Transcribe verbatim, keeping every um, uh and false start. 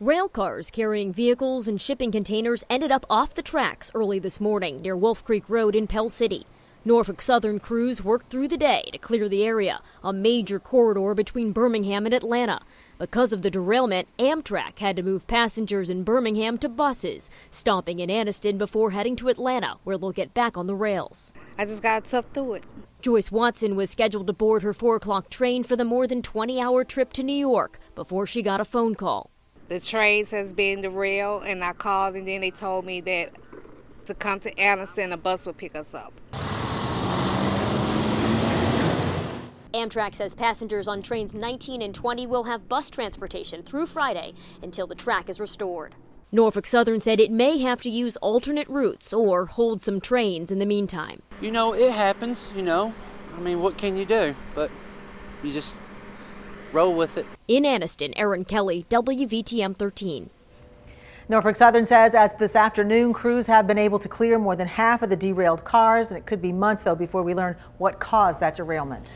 Rail cars carrying vehicles and shipping containers ended up off the tracks early this morning near Wolf Creek Road in Pell City. Norfolk Southern crews worked through the day to clear the area, a major corridor between Birmingham and Atlanta. Because of the derailment, Amtrak had to move passengers in Birmingham to buses, stopping in Anniston before heading to Atlanta, where they'll get back on the rails. I just got tough through it. Joyce Watson was scheduled to board her four o'clock train for the more than twenty hour trip to New York before she got a phone call. The trains has been derailed, and I called, and then they told me that to come to Anniston, a bus would pick us up. Amtrak says passengers on trains nineteen and twenty will have bus transportation through Friday until the track is restored. Norfolk Southern said it may have to use alternate routes or hold some trains in the meantime. You know, it happens, you know. I mean, what can you do? But you just roll with it. In Anniston, Erin Kelly, W V T M thirteen. Norfolk Southern says as this afternoon, crews have been able to clear more than half of the derailed cars, and it could be months, though, before we learn what caused that derailment.